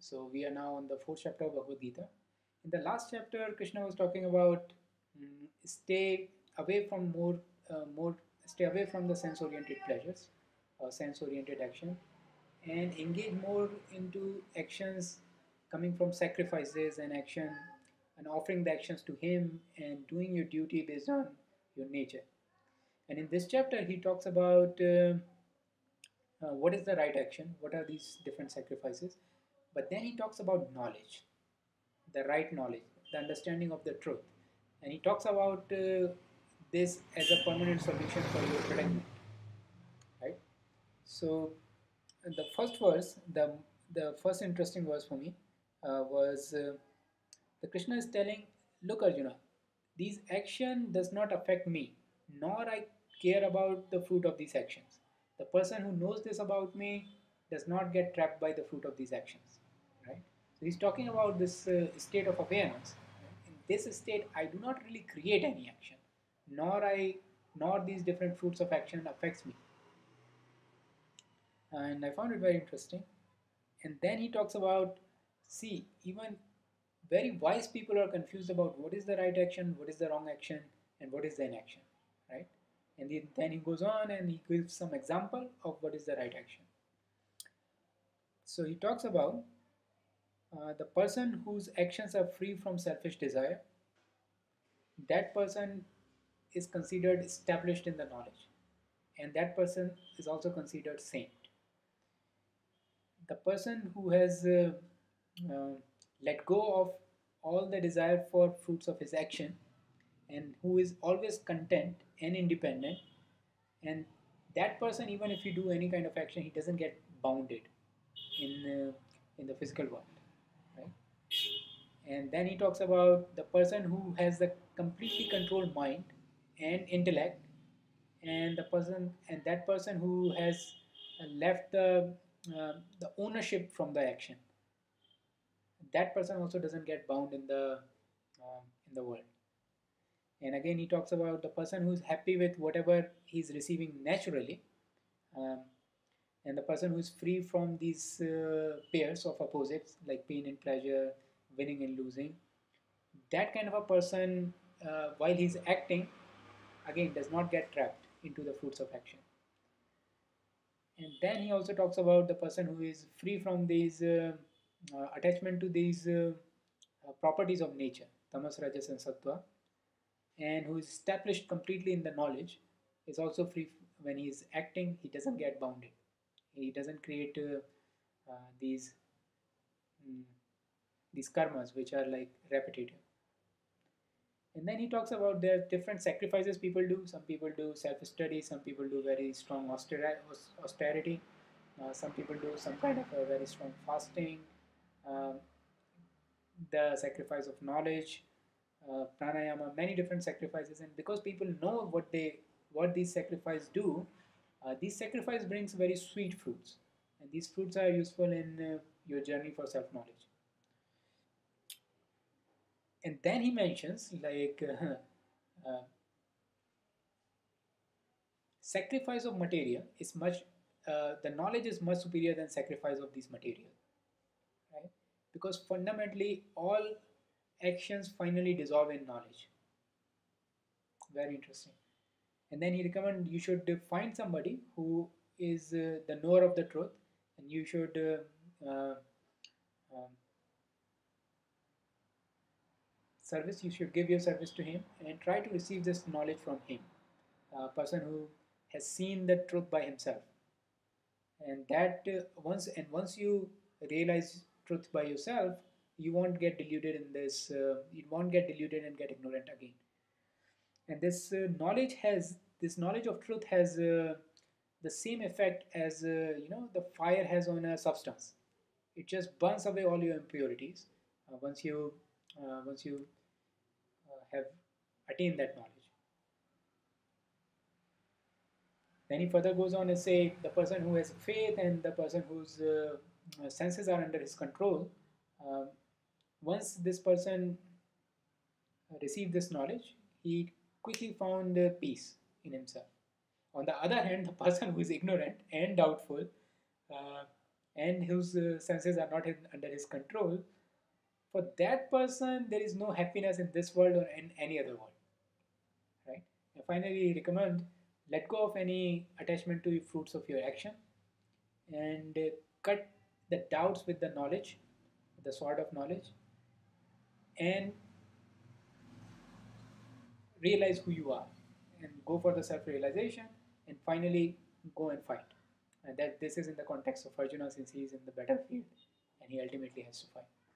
So we are now on the 4th chapter of Bhagavad Gita. In the last chapter, Krishna was talking about stay away from the sense-oriented pleasures or sense-oriented action, and engage more into actions coming from sacrifices and action, and offering the actions to him and doing your duty based on your nature. And in this chapter, he talks about what is the right action, what are these different sacrifices, but then he talks about knowledge, the right knowledge, the understanding of the truth. And he talks about this as a permanent solution for your predicament, right? So the first verse, the first interesting verse for me was the Krishna is telling, look Arjuna, these action does not affect me, nor I care about the fruit of these actions. The person who knows this about me does not get trapped by the fruit of these actions, right? So he's talking about this state of awareness. In this state, I do not really create any action, nor these different fruits of action affects me. And I found it very interesting. And then he talks about, see, even very wise people are confused about what is the right action, what is the wrong action, and what is the inaction, right? And then he goes on and he gives some example of what is the right action. So he talks about the person whose actions are free from selfish desire, that person is considered established in the knowledge, and that person is also considered saint. The person who has let go of all the desire for fruits of his action, and who is always content and independent, and that person, even if he do any kind of action, he doesn't get bounded in the physical world, right? And then he talks about the person who has the completely controlled mind and intellect, and that person who has left the ownership from the action. That person also doesn't get bound in the world. And again, he talks about the person who is happy with whatever he is receiving naturally, and the person who is free from these pairs of opposites like pain and pleasure, winning and losing. That kind of a person, while he is acting, again does not get trapped into the fruits of action. And then he also talks about the person who is free from these attachment to these properties of nature, tamas, rajas and sattva, and who is established completely in the knowledge, is also free when he is acting. He doesn't get bounded. He doesn't create these karmas which are like repetitive. And then he talks about the different sacrifices people do. Some people do self-study, some people do very strong austerity, some people do some kind of a very strong fasting, the sacrifice of knowledge, pranayama, many different sacrifices. And because people know what these sacrifices do, these sacrifice brings very sweet fruits, and these fruits are useful in your journey for self-knowledge. And then he mentions like sacrifice of material is much, the knowledge is much superior than sacrifice of these material, right? Because fundamentally all actions finally dissolve in knowledge. Very interesting. And then he recommends you should find somebody who is the knower of the truth, and you should give your service to him and try to receive this knowledge from him, a person who has seen the truth by himself. And that once you realize truth by yourself, you won't get deluded in this, you won't get deluded and get ignorant again. And this knowledge of truth has the same effect as the fire has on a substance. It just burns away all your impurities once you have attained that knowledge. Then he further goes on and say the person who has faith and the person whose senses are under his control, once this person received this knowledge, he quickly found peace in himself. On the other hand, the person who is ignorant and doubtful and whose senses are not under his control, for that person there is no happiness in this world or in any other world, right? And finally, recommend let go of any attachment to the fruits of your action, and cut the doubts with the knowledge, the sword of knowledge, and realize who you are and go for the self-realization, and finally go and fight. And that this is in the context of Arjuna, since he is in the battlefield and he ultimately has to fight.